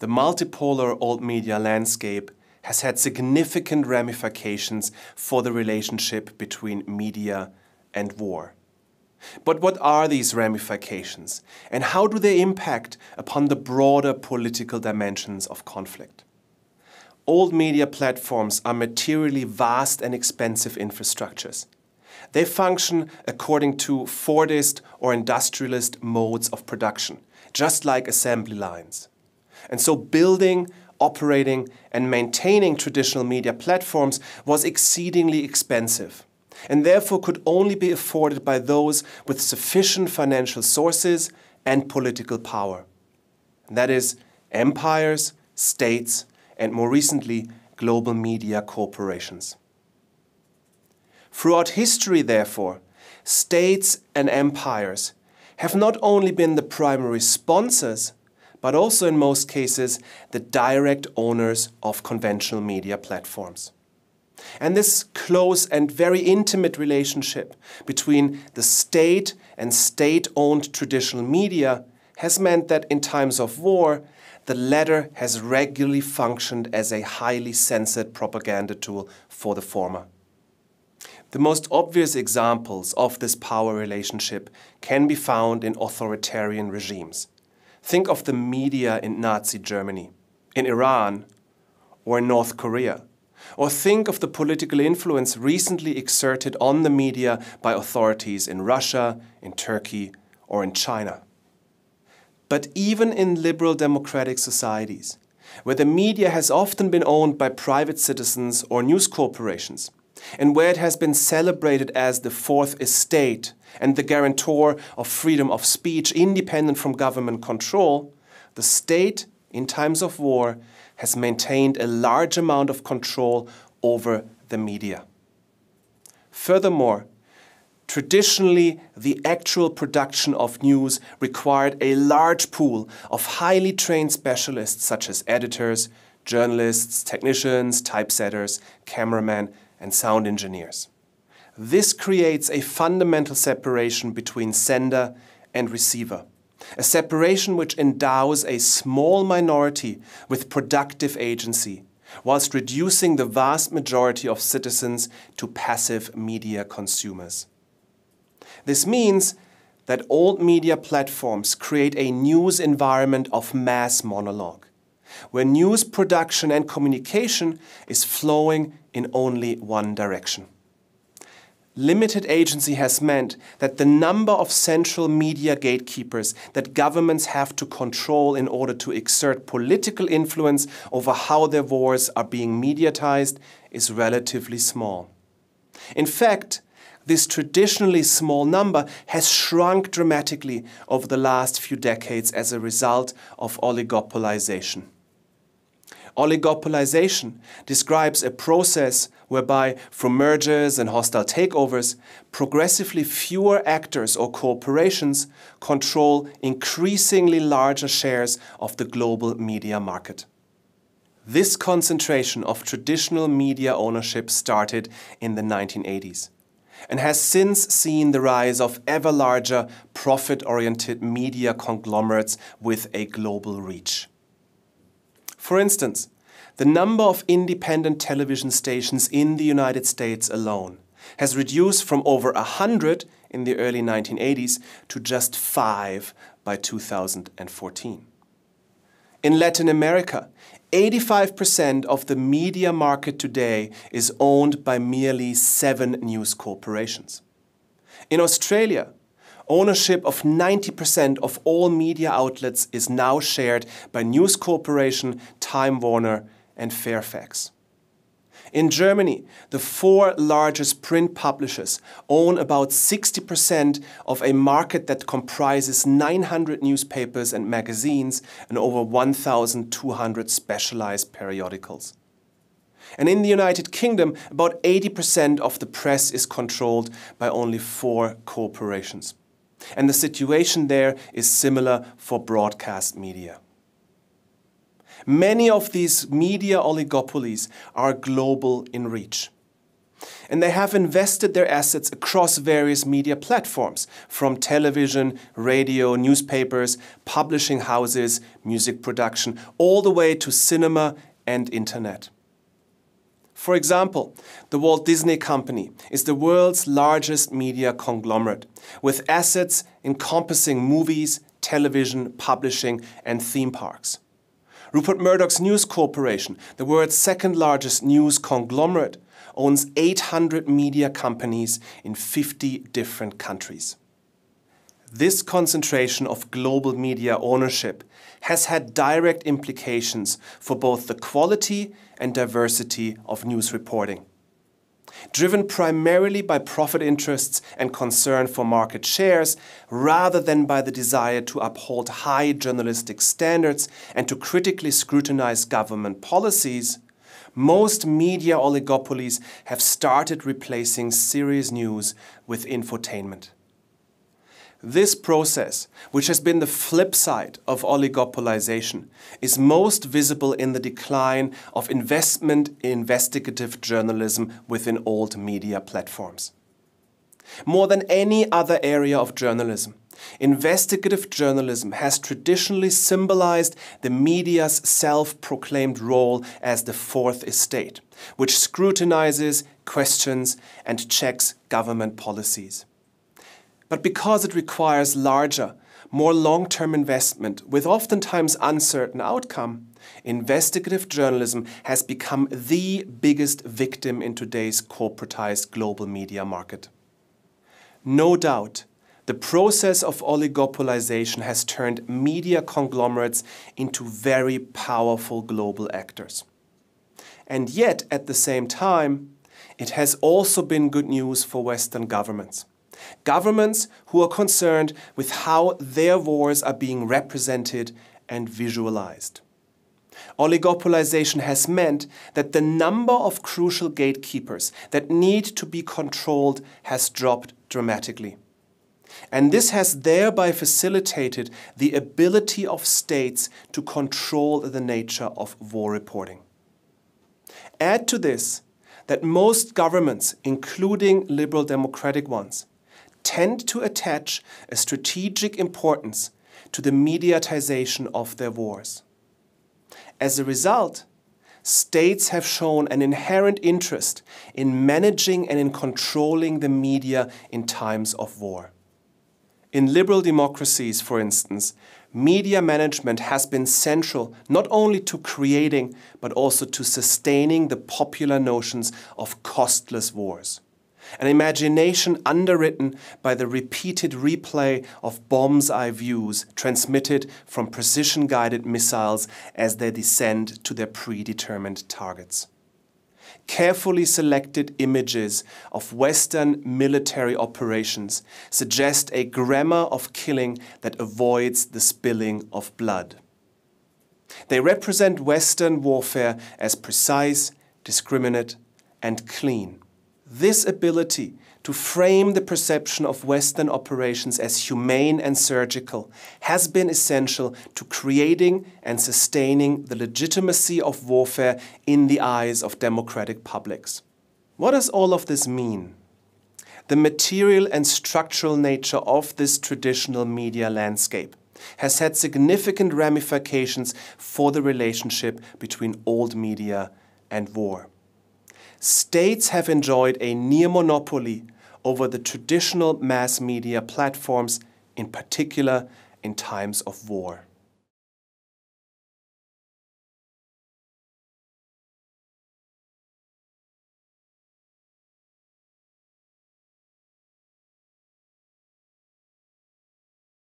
the multipolar old media landscape has had significant ramifications for the relationship between media and war. But what are these ramifications, and how do they impact upon the broader political dimensions of conflict? Old media platforms are materially vast and expensive infrastructures. They function according to Fordist or industrialist modes of production, just like assembly lines. And so building, operating and maintaining traditional media platforms was exceedingly expensive, and therefore could only be afforded by those with sufficient financial sources and political power. And that is empires, states, and more recently, global media corporations. Throughout history, therefore, states and empires have not only been the primary sponsors, but also in most cases, the direct owners of conventional media platforms. And this close and very intimate relationship between the state and state-owned traditional media has meant that in times of war, the latter has regularly functioned as a highly censored propaganda tool for the former. The most obvious examples of this power relationship can be found in authoritarian regimes. Think of the media in Nazi Germany, in Iran, or in North Korea. Or think of the political influence recently exerted on the media by authorities in Russia, in Turkey, or in China. But even in liberal democratic societies, where the media has often been owned by private citizens or news corporations, and where it has been celebrated as the fourth estate and the guarantor of freedom of speech independent from government control, the state, in times of war, has maintained a large amount of control over the media. Furthermore, traditionally, the actual production of news required a large pool of highly trained specialists such as editors, journalists, technicians, typesetters, cameramen, and sound engineers. This creates a fundamental separation between sender and receiver, a separation which endows a small minority with productive agency, whilst reducing the vast majority of citizens to passive media consumers. This means that old media platforms create a news environment of mass monologue, where news production and communication is flowing in only one direction. Limited agency has meant that the number of central media gatekeepers that governments have to control in order to exert political influence over how their wars are being mediatized is relatively small. In fact, this traditionally small number has shrunk dramatically over the last few decades as a result of oligopolization. Oligopolization describes a process whereby, from mergers and hostile takeovers, progressively fewer actors or corporations control increasingly larger shares of the global media market. This concentration of traditional media ownership started in the 1980s. And has since seen the rise of ever larger profit-oriented media conglomerates with a global reach. For instance, the number of independent television stations in the United States alone has reduced from over 100 in the early 1980s to just 5 by 2014. In Latin America, 85% of the media market today is owned by merely 7 news corporations. In Australia, ownership of 90% of all media outlets is now shared by News Corporation, Time Warner and Fairfax. In Germany, the 4 largest print publishers own about 60% of a market that comprises 900 newspapers and magazines and over 1,200 specialized periodicals. And in the United Kingdom, about 80% of the press is controlled by only 4 corporations. And the situation there is similar for broadcast media. Many of these media oligopolies are global in reach. And they have invested their assets across various media platforms, from television, radio, newspapers, publishing houses, music production, all the way to cinema and internet. For example, the Walt Disney Company is the world's largest media conglomerate, with assets encompassing movies, television, publishing, and theme parks. Rupert Murdoch's News Corporation, the world's second largest news conglomerate, owns 800 media companies in 50 different countries. This concentration of global media ownership has had direct implications for both the quality and diversity of news reporting. Driven primarily by profit interests and concern for market shares, rather than by the desire to uphold high journalistic standards and to critically scrutinize government policies, most media oligopolies have started replacing serious news with infotainment. This process, which has been the flip side of oligopolization, is most visible in the decline of investment in investigative journalism within old media platforms. More than any other area of journalism, investigative journalism has traditionally symbolized the media's self-proclaimed role as the fourth estate, which scrutinizes, questions, and checks government policies. But because it requires larger, more long-term investment with oftentimes uncertain outcome, investigative journalism has become the biggest victim in today's corporatized global media market. No doubt, the process of oligopolization has turned media conglomerates into very powerful global actors. And yet, at the same time, it has also been good news for Western governments. Governments who are concerned with how their wars are being represented and visualized. Oligopolization has meant that the number of crucial gatekeepers that need to be controlled has dropped dramatically. And this has thereby facilitated the ability of states to control the nature of war reporting. Add to this that most governments, including liberal democratic ones, tend to attach a strategic importance to the mediatization of their wars. As a result, states have shown an inherent interest in managing and in controlling the media in times of war. In liberal democracies, for instance, media management has been central not only to creating, but also to sustaining the popular notions of costless wars. An imagination underwritten by the repeated replay of bomb's eye views transmitted from precision-guided missiles as they descend to their predetermined targets. Carefully selected images of Western military operations suggest a grammar of killing that avoids the spilling of blood. They represent Western warfare as precise, discriminate, and clean. This ability to frame the perception of Western operations as humane and surgical has been essential to creating and sustaining the legitimacy of warfare in the eyes of democratic publics. What does all of this mean? The material and structural nature of this traditional media landscape has had significant ramifications for the relationship between old media and war. States have enjoyed a near monopoly over the traditional mass media platforms, in particular in times of war.